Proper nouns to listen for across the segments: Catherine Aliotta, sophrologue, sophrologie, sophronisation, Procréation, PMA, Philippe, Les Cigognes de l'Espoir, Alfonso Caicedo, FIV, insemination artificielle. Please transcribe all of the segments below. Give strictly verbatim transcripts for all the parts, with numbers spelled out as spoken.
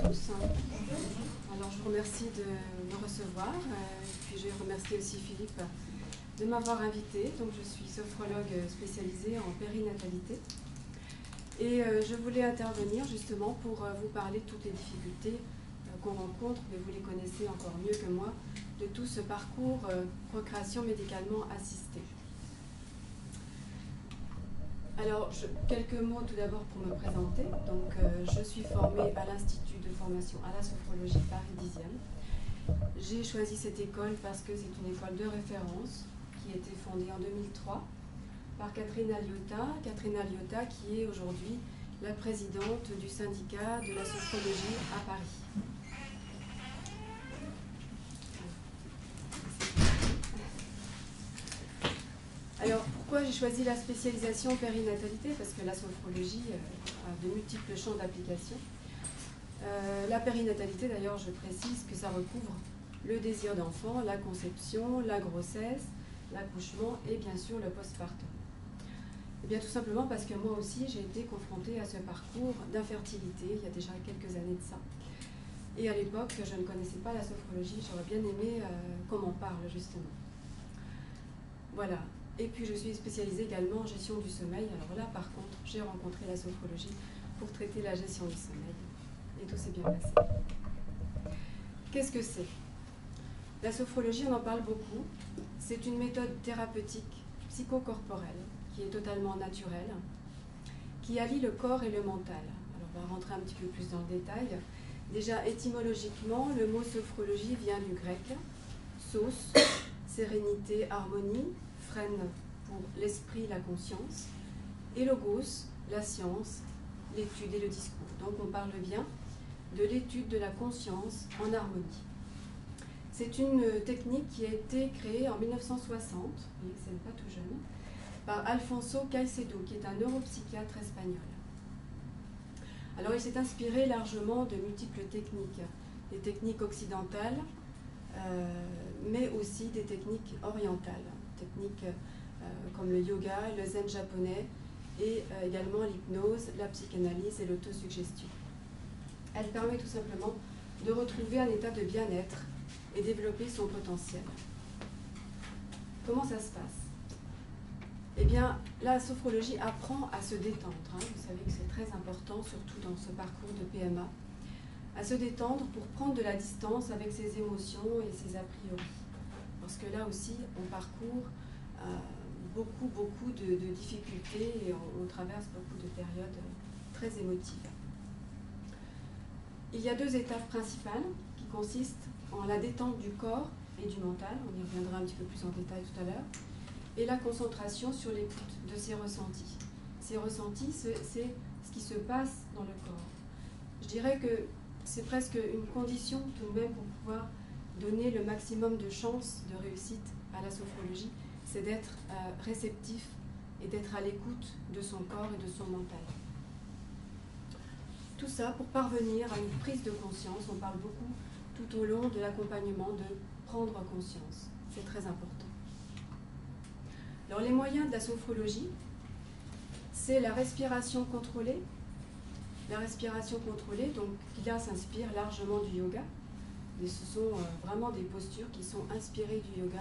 tous. Alors, je vous remercie de me recevoir. Puis, je remercie aussi Philippe de m'avoir invitée. Donc, je suis sophrologue spécialisée en périnatalité. Et je voulais intervenir justement pour vous parler de toutes les difficultés qu'on rencontre, mais vous les connaissez encore mieux que moi, de tout ce parcours procréation médicalement assistée. Alors, je, quelques mots tout d'abord pour me présenter. Donc, euh, je suis formée à l'Institut de formation à la sophrologie Paris dixième. J'ai choisi cette école parce que c'est une école de référence qui a été fondée en deux mille trois par Catherine Aliotta. Catherine Aliotta qui est aujourd'hui la présidente du syndicat de la sophrologie à Paris. Alors, pourquoi j'ai choisi la spécialisation périnatalité? Parce que la sophrologie a de multiples champs d'application. Euh, la périnatalité, d'ailleurs, je précise que ça recouvre le désir d'enfant, la conception, la grossesse, l'accouchement et bien sûr le postpartum. Eh bien, tout simplement parce que moi aussi, j'ai été confrontée à ce parcours d'infertilité il y a déjà quelques années de ça. Et à l'époque, je ne connaissais pas la sophrologie. J'aurais bien aimé euh, qu'on m'en parle, justement. Voilà. Et puis je suis spécialisée également en gestion du sommeil. Alors là, par contre, j'ai rencontré la sophrologie pour traiter la gestion du sommeil. Et tout s'est bien passé. Qu'est-ce que c'est? La sophrologie, on en parle beaucoup. C'est une méthode thérapeutique psychocorporelle qui est totalement naturelle, qui allie le corps et le mental. Alors on va rentrer un petit peu plus dans le détail. Déjà, étymologiquement, le mot sophrologie vient du grec « sos », « sérénité »,« harmonie », freine pour l'esprit, la conscience, et logos, la science, l'étude et le discours. Donc on parle bien de l'étude de la conscience en harmonie. C'est une technique qui a été créée en mille neuf cent soixante, et c'est pas tout jeune, par Alfonso Caicedo, qui est un neuropsychiatre espagnol. Alors il s'est inspiré largement de multiples techniques, des techniques occidentales, euh, mais aussi des techniques orientales. Techniques euh, comme le yoga, le zen japonais et euh, également l'hypnose, la psychanalyse et l'autosuggestion. Elle permet tout simplement de retrouver un état de bien-être et développer son potentiel. Comment ça se passe? Eh bien, la sophrologie apprend à se détendre. Hein, vous savez que c'est très important, surtout dans ce parcours de P M A, à se détendre pour prendre de la distance avec ses émotions et ses a priori. Parce que là aussi, on parcourt euh, beaucoup, beaucoup de, de difficultés et on, on traverse beaucoup de périodes très émotives. Il y a deux étapes principales qui consistent en la détente du corps et du mental, on y reviendra un petit peu plus en détail tout à l'heure, et la concentration sur l'écoute de ses ressentis. Ces ressentis, c'est ce qui se passe dans le corps. Je dirais que c'est presque une condition tout de même pour pouvoir donner le maximum de chances de réussite à la sophrologie, c'est d'être euh, réceptif et d'être à l'écoute de son corps et de son mental. Tout ça pour parvenir à une prise de conscience. On parle beaucoup tout au long de l'accompagnement de prendre conscience. C'est très important. Alors les moyens de la sophrologie, c'est la respiration contrôlée. La respiration contrôlée, donc qui là s'inspire largement du yoga. Mais ce sont vraiment des postures qui sont inspirées du yoga.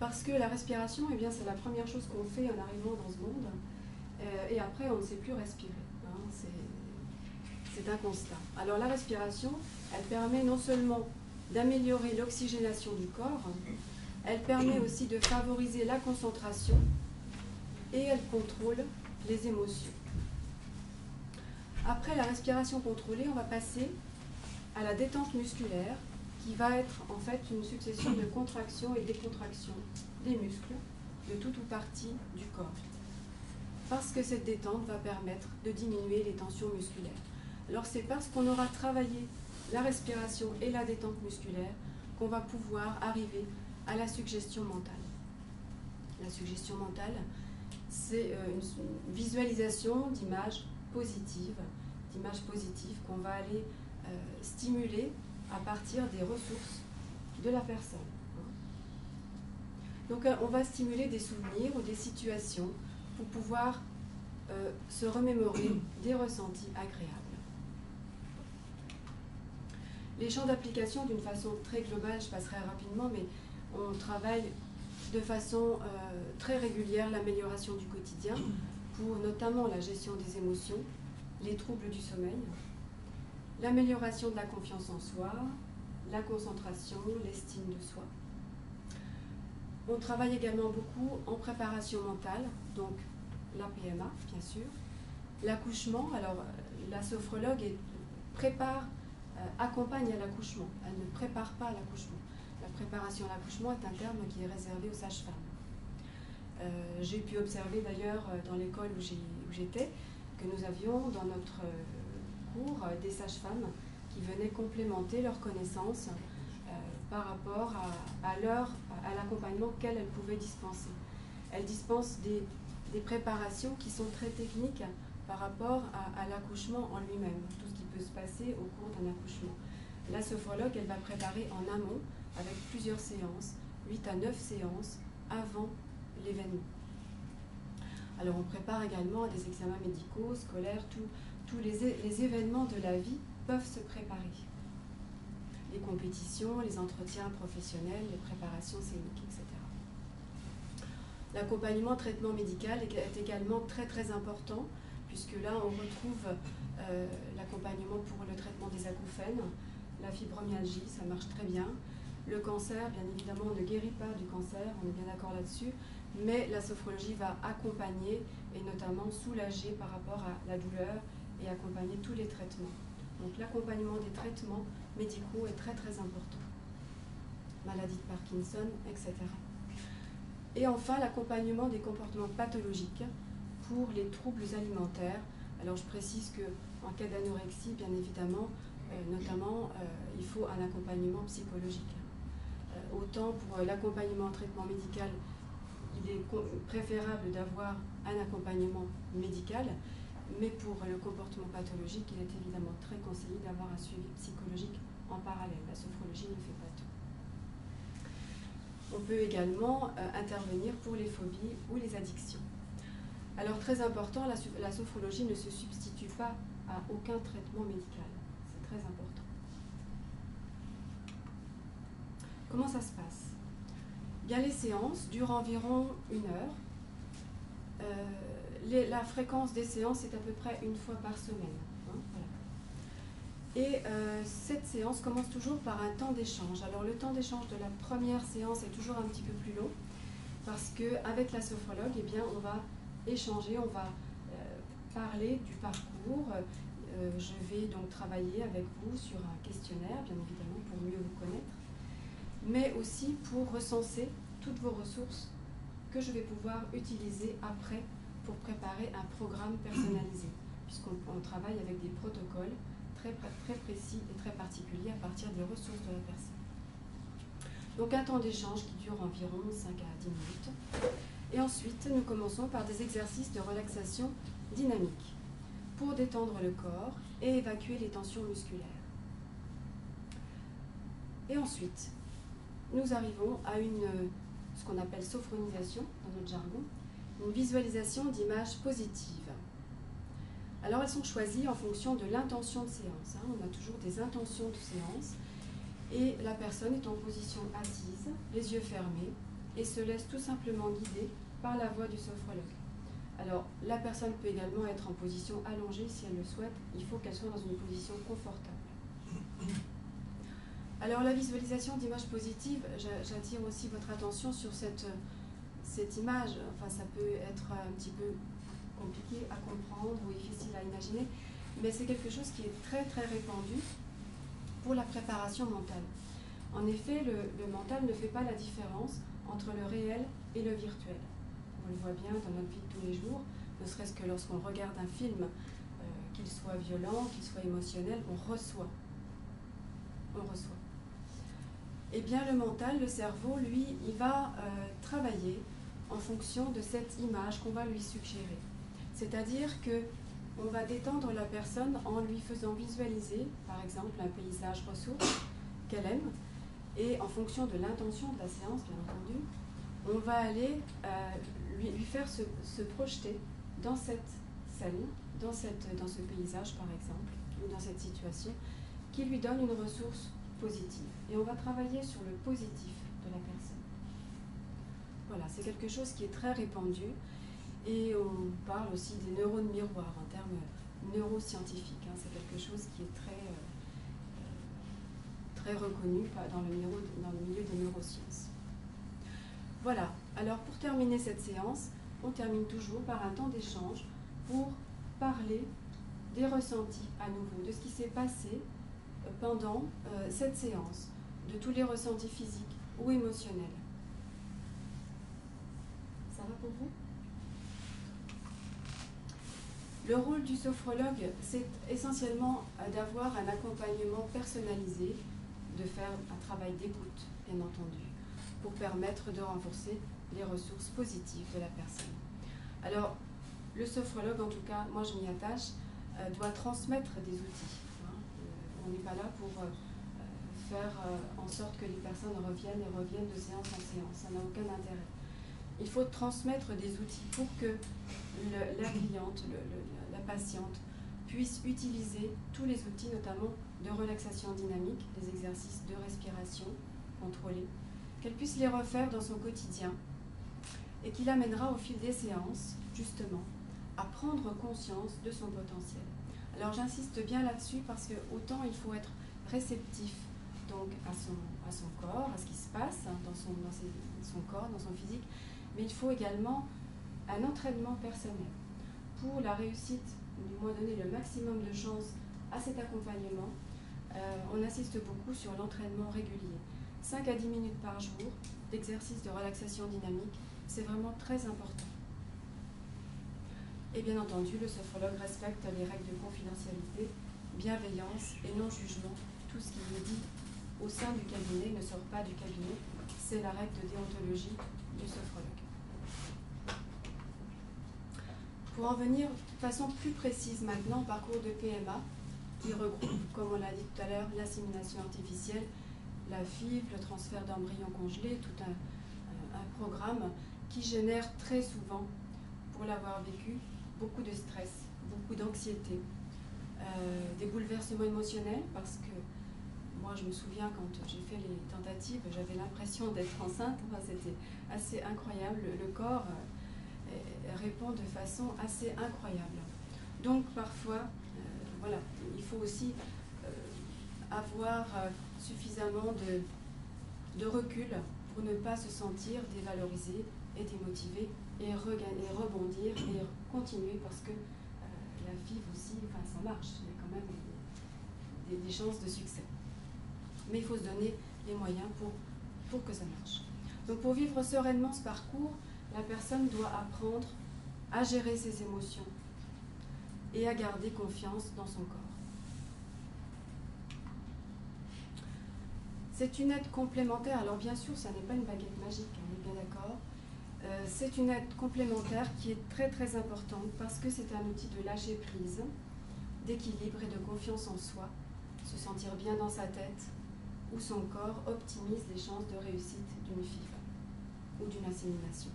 Parce que la respiration, eh bien, c'est la première chose qu'on fait en arrivant dans ce monde. Euh, et après, on ne sait plus respirer. Hein. C'est un constat. Alors la respiration, elle permet non seulement d'améliorer l'oxygénation du corps, elle permet aussi de favoriser la concentration et elle contrôle les émotions. Après la respiration contrôlée, on va passer à la détente musculaire, qui va être en fait une succession de contractions et décontractions des muscles de toute ou partie du corps. Parce que cette détente va permettre de diminuer les tensions musculaires. Alors c'est parce qu'on aura travaillé la respiration et la détente musculaire qu'on va pouvoir arriver à la suggestion mentale. La suggestion mentale, c'est une visualisation d'images positives, d'images positives qu'on va aller euh, stimuler à partir des ressources de la personne. Donc on va stimuler des souvenirs ou des situations pour pouvoir euh, se remémorer des ressentis agréables. Les champs d'application, d'une façon très globale, je passerai rapidement, mais on travaille de façon euh, très régulière l'amélioration du quotidien, pour notamment la gestion des émotions, les troubles du sommeil, l'amélioration de la confiance en soi, la concentration, l'estime de soi. On travaille également beaucoup en préparation mentale, donc la P M A, bien sûr, l'accouchement. Alors, la sophrologue prépare, euh, accompagne à l'accouchement, elle ne prépare pas à l'accouchement. La préparation à l'accouchement est un terme qui est réservé aux sages-femmes. Euh, j'ai pu observer d'ailleurs dans l'école où j'étais que nous avions dans notre cours des sages-femmes qui venaient complémenter leurs connaissances euh, par rapport à, à leur, à l'accompagnement qu'elles elles pouvaient dispenser. Elles dispensent des, des préparations qui sont très techniques par rapport à, à l'accouchement en lui-même, tout ce qui peut se passer au cours d'un accouchement. La sophrologue, elle va préparer en amont avec plusieurs séances, huit à neuf séances avant l'événement. Alors on prépare également des examens médicaux, scolaires, tous les, les événements de la vie peuvent se préparer. Les compétitions, les entretiens professionnels, les préparations scéniques, et cetera. L'accompagnement traitement médical est également très très important, puisque là on retrouve euh, l'accompagnement pour le traitement des acouphènes, la fibromyalgie, ça marche très bien. Le cancer, bien évidemment, on ne guérit pas du cancer, on est bien d'accord là-dessus, mais la sophrologie va accompagner et notamment soulager par rapport à la douleur et accompagner tous les traitements. Donc l'accompagnement des traitements médicaux est très très important. Maladie de Parkinson, et cetera. Et enfin, l'accompagnement des comportements pathologiques pour les troubles alimentaires. Alors je précise qu'en cas d'anorexie, bien évidemment, euh, notamment, euh, il faut un accompagnement psychologique. Autant pour l'accompagnement en traitement médical, il est préférable d'avoir un accompagnement médical, mais pour le comportement pathologique, il est évidemment très conseillé d'avoir un suivi psychologique en parallèle. La sophrologie ne fait pas tout. On peut également euh, intervenir pour les phobies ou les addictions. Alors très important, la, la sophrologie ne se substitue pas à aucun traitement médical. C'est très important. Comment ça se passe? Bien, les séances durent environ une heure. Euh, les, la fréquence des séances est à peu près une fois par semaine. Hein, voilà. Et euh, cette séance commence toujours par un temps d'échange. Alors le temps d'échange de la première séance est toujours un petit peu plus long parce qu'avec la sophrologue, eh bien, on va échanger, on va euh, parler du parcours. Euh, je vais donc travailler avec vous sur un questionnaire, bien évidemment, pour mieux vous connaître, mais aussi pour recenser toutes vos ressources que je vais pouvoir utiliser après pour préparer un programme personnalisé, puisqu'on travaille avec des protocoles très, très précis et très particuliers à partir des ressources de la personne. Donc un temps d'échange qui dure environ cinq à dix minutes. Et ensuite, nous commençons par des exercices de relaxation dynamique pour détendre le corps et évacuer les tensions musculaires. Et ensuite, nous arrivons à une, ce qu'on appelle sophronisation, dans notre jargon, une visualisation d'images positives. Alors elles sont choisies en fonction de l'intention de séance. Hein. On a toujours des intentions de séance. Et la personne est en position assise, les yeux fermés, et se laisse tout simplement guider par la voix du sophrologue. Alors la personne peut également être en position allongée si elle le souhaite. Il faut qu'elle soit dans une position confortable. Alors la visualisation d'images positives, j'attire aussi votre attention sur cette, cette image, enfin ça peut être un petit peu compliqué à comprendre ou difficile à imaginer, mais c'est quelque chose qui est très très répandu pour la préparation mentale. En effet, le, le mental ne fait pas la différence entre le réel et le virtuel. On le voit bien dans notre vie de tous les jours, ne serait-ce que lorsqu'on regarde un film, euh, qu'il soit violent, qu'il soit émotionnel, on reçoit. On reçoit. Eh bien, le mental, le cerveau, lui, il va euh, travailler en fonction de cette image qu'on va lui suggérer. C'est-à-dire qu'on va détendre la personne en lui faisant visualiser, par exemple, un paysage ressource qu'elle aime, et en fonction de l'intention de la séance, bien entendu, on va aller euh, lui, lui faire se, se projeter dans cette scène, dans, cette, dans ce paysage, par exemple, ou dans cette situation, qui lui donne une ressource positive. Et on va travailler sur le positif de la personne. Voilà, c'est quelque chose qui est très répandu. Et on parle aussi des neurones miroirs en termes neuroscientifiques. Hein, c'est quelque chose qui est très, euh, très reconnu dans le, neuro, dans le milieu des neurosciences. Voilà, alors pour terminer cette séance, on termine toujours par un temps d'échange pour parler des ressentis à nouveau, de ce qui s'est passé pendant euh, cette séance, de tous les ressentis physiques ou émotionnels. Ça va pour vous ? Le rôle du sophrologue, c'est essentiellement d'avoir un accompagnement personnalisé, de faire un travail d'écoute, bien entendu, pour permettre de renforcer les ressources positives de la personne. Alors, le sophrologue, en tout cas, moi je m'y attache, euh, doit transmettre des outils. Hein. Euh, on n'est pas là pour euh, faire euh, en sorte que les personnes reviennent et reviennent de séance en séance, ça n'a aucun intérêt. Il faut transmettre des outils pour que le, la cliente, le, le, la patiente, puisse utiliser tous les outils, notamment de relaxation dynamique, des exercices de respiration contrôlés, qu'elle puisse les refaire dans son quotidien et qui l'amènera au fil des séances, justement, à prendre conscience de son potentiel. Alors j'insiste bien là-dessus parce que autant il faut être réceptif donc à son, à son corps, à ce qui se passe hein, dans, son, dans ses, son corps, dans son physique, mais il faut également un entraînement personnel pour la réussite, du moins donner le maximum de chance à cet accompagnement. Euh, on insiste beaucoup sur l'entraînement régulier, cinq à dix minutes par jour d'exercices de relaxation dynamique, c'est vraiment très important. Et bien entendu, le sophrologue respecte les règles de confidentialité, bienveillance et non-jugement. Tout ce qui est dit au sein du cabinet ne sort pas du cabinet, c'est la règle de déontologie du sophrologue. Pour en venir de façon plus précise maintenant au parcours de P M A, qui regroupe, comme on l'a dit tout à l'heure, l'insémination artificielle, la F I V, le transfert d'embryons congelés, tout un, un programme qui génère très souvent, pour l'avoir vécu, beaucoup de stress, beaucoup d'anxiété, euh, des bouleversements émotionnels, parce que moi je me souviens quand j'ai fait les tentatives, j'avais l'impression d'être enceinte, enfin, c'était assez incroyable, le corps euh, répond de façon assez incroyable. Donc parfois, euh, voilà, il faut aussi euh, avoir euh, suffisamment de, de recul pour ne pas se sentir dévalorisé et démotivé et, et rebondir et continuer parce que euh, la F I V aussi, enfin, ça marche, il y a quand même des, des chances de succès. Mais il faut se donner les moyens pour, pour que ça marche. Donc pour vivre sereinement ce parcours, la personne doit apprendre à gérer ses émotions et à garder confiance dans son corps. C'est une aide complémentaire, alors bien sûr ça n'est pas une baguette magique, on est bien d'accord. Euh, c'est une aide complémentaire qui est très très importante parce que c'est un outil de lâcher prise, d'équilibre et de confiance en soi. Se sentir bien dans sa tête ou son corps optimise les chances de réussite d'une F I V ou d'une insémination.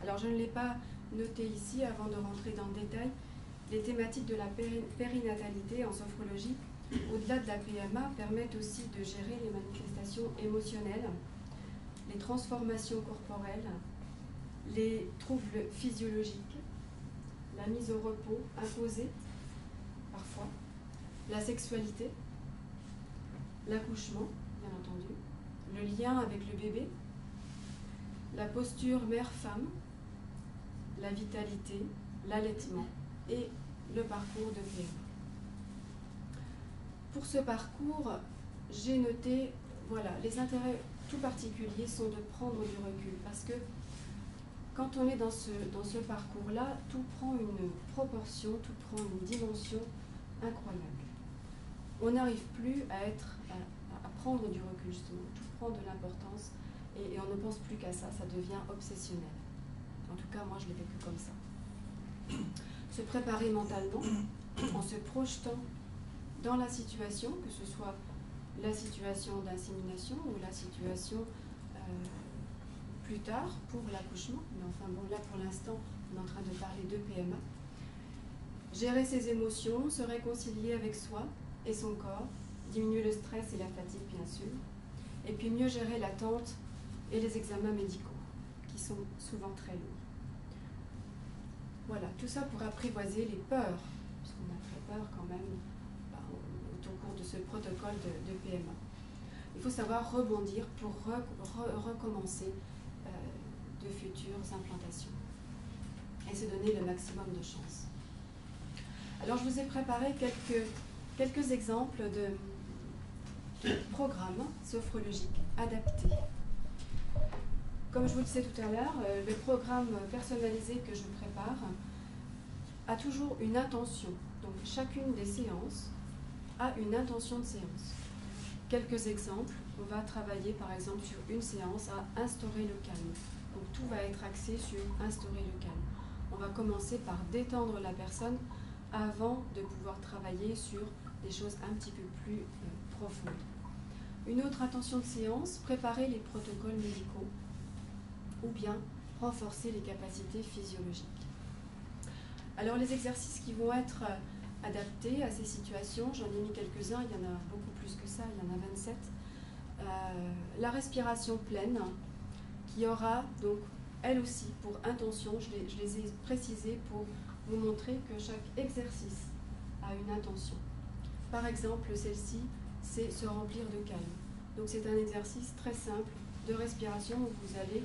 Alors je ne l'ai pas noté ici avant de rentrer dans le détail. Les thématiques de la périnatalité en sophrologie, au-delà de la P M A, permettent aussi de gérer les manifestations émotionnelles, les transformations corporelles, les troubles physiologiques, la mise au repos imposée, parfois, la sexualité, l'accouchement, bien entendu, le lien avec le bébé, la posture mère-femme, la vitalité, l'allaitement et le parcours de P M A. Pour ce parcours, j'ai noté, voilà, les intérêts tout particuliers sont de prendre du recul parce que quand on est dans ce, dans ce parcours-là, tout prend une proportion, tout prend une dimension incroyable. On n'arrive plus à être, à, à prendre du recul justement, tout prend de l'importance et, et on ne pense plus qu'à ça, ça devient obsessionnel. En tout cas, moi je l'ai vécu comme ça. Se préparer mentalement en se projetant dans la situation, que ce soit la situation d'insémination ou la situation euh, plus tard pour l'accouchement, mais enfin bon, là pour l'instant on est en train de parler de P M A. Gérer ses émotions, se réconcilier avec soi et son corps, diminuer le stress et la fatigue, bien sûr, et puis mieux gérer l'attente et les examens médicaux, qui sont souvent très lourds. Voilà, tout ça pour apprivoiser les peurs, puisqu'on a très peur quand même bah, au cours de ce protocole de, de P M A. Il faut savoir rebondir pour re, re, recommencer euh, de futures implantations et se donner le maximum de chances. Alors je vous ai préparé quelques, quelques exemples de programmes sophrologiques adaptés. Comme je vous le disais tout à l'heure, le programme personnalisé que je prépare a toujours une intention. Donc chacune des séances a une intention de séance. Quelques exemples, on va travailler par exemple sur une séance à instaurer le calme. Donc tout va être axé sur instaurer le calme. On va commencer par détendre la personne avant de pouvoir travailler sur des choses un petit peu plus euh, profondes. Une autre attention de séance, préparer les protocoles médicaux ou bien renforcer les capacités physiologiques. Alors les exercices qui vont être euh, adaptés à ces situations, j'en ai mis quelques-uns, il y en a beaucoup plus que ça, il y en a vingt-sept. Euh, la respiration pleine, qui aura donc elle aussi pour intention, je les, je les ai précisés pour vous montrer que chaque exercice a une intention. Par exemple, celle-ci, c'est se remplir de calme. Donc c'est un exercice très simple de respiration où vous allez,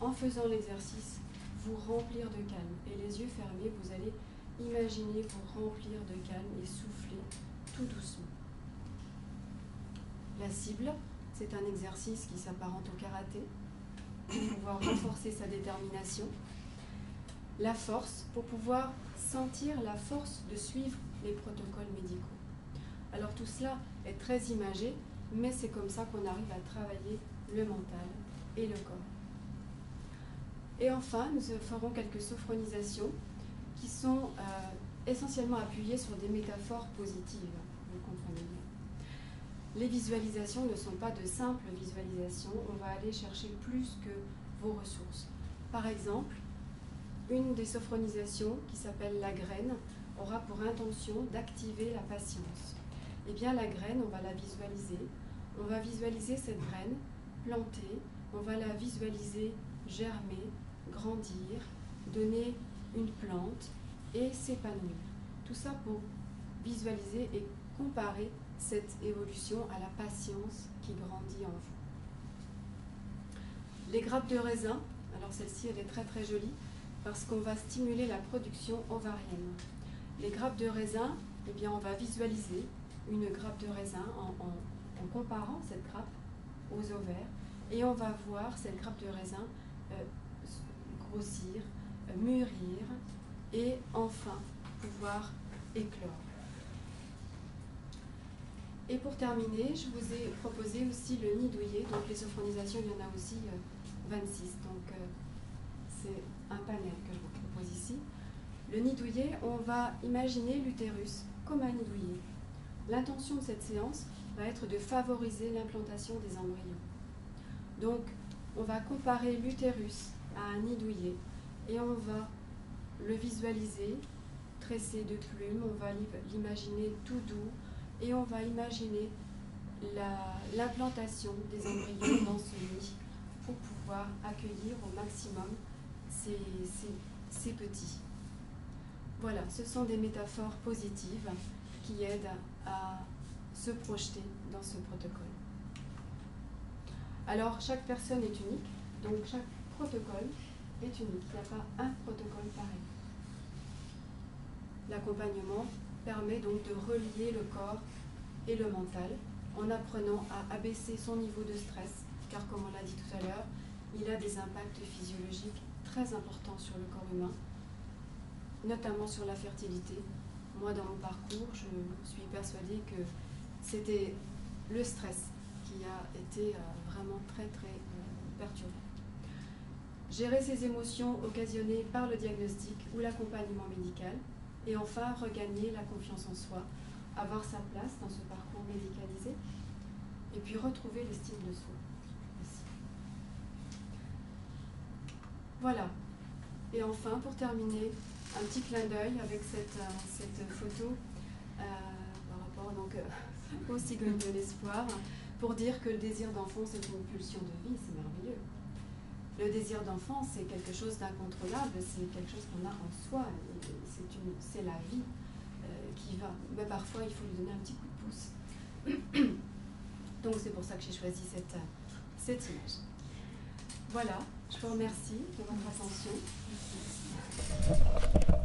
en faisant l'exercice, vous remplir de calme. Et les yeux fermés, vous allez imaginer vous remplir de calme et souffler tout doucement. La cible, c'est un exercice qui s'apparente au karaté pour pouvoir renforcer sa détermination. La force, pour pouvoir sentir la force de suivre les protocoles médicaux. Alors tout cela est très imagé, mais c'est comme ça qu'on arrive à travailler le mental et le corps. Et enfin, nous ferons quelques sophronisations qui sont euh, essentiellement appuyées sur des métaphores positives, vous comprenez bien. Les visualisations ne sont pas de simples visualisations, on va aller chercher plus que vos ressources. Par exemple, une des sophronisations, qui s'appelle la graine, aura pour intention d'activer la patience. Eh bien, la graine, on va la visualiser. On va visualiser cette graine plantée, on va la visualiser germer, grandir, donner une plante et s'épanouir. Tout ça pour visualiser et comparer cette évolution à la patience qui grandit en vous. Les grappes de raisin, alors celle-ci, elle est très très jolie, parce qu'on va stimuler la production ovarienne. Les grappes de raisin, eh bien on va visualiser une grappe de raisin en, en, en comparant cette grappe aux ovaires, et on va voir cette grappe de raisin euh, grossir, euh, mûrir, et enfin pouvoir éclore. Et pour terminer, je vous ai proposé aussi le nid douillet, donc les sophronisations, il y en a aussi euh, vingt-six, donc euh, c'est un panel que je vous propose ici. Le nid douillet, on va imaginer l'utérus comme un nid douillet. L'intention de cette séance va être de favoriser l'implantation des embryons. Donc, on va comparer l'utérus à un nid douillet et on va le visualiser, tressé de plumes, on va l'imaginer tout doux et on va imaginer l'implantation des embryons dans ce nid pour pouvoir accueillir au maximum Ces, ces, ces petits. Voilà, ce sont des métaphores positives qui aident à, à se projeter dans ce protocole. Alors, chaque personne est unique, donc chaque protocole est unique. Il n'y a pas un protocole pareil. L'accompagnement permet donc de relier le corps et le mental en apprenant à abaisser son niveau de stress, car comme on l'a dit tout à l'heure, il a des impacts physiologiques très important sur le corps humain, notamment sur la fertilité. Moi, dans mon parcours, je suis persuadée que c'était le stress qui a été vraiment très très perturbant. Gérer ses émotions occasionnées par le diagnostic ou l'accompagnement médical, et enfin regagner la confiance en soi, avoir sa place dans ce parcours médicalisé, et puis retrouver l'estime de soi. Voilà. Et enfin, pour terminer, un petit clin d'œil avec cette, cette photo euh, par rapport donc, euh, au cigogne de l'espoir, pour dire que le désir d'enfant, c'est une pulsion de vie, c'est merveilleux. Le désir d'enfant, c'est quelque chose d'incontrôlable, c'est quelque chose qu'on a en soi, c'est la vie euh, qui va. Mais parfois, il faut lui donner un petit coup de pouce. Donc c'est pour ça que j'ai choisi cette, cette image. Voilà, je vous remercie de votre attention.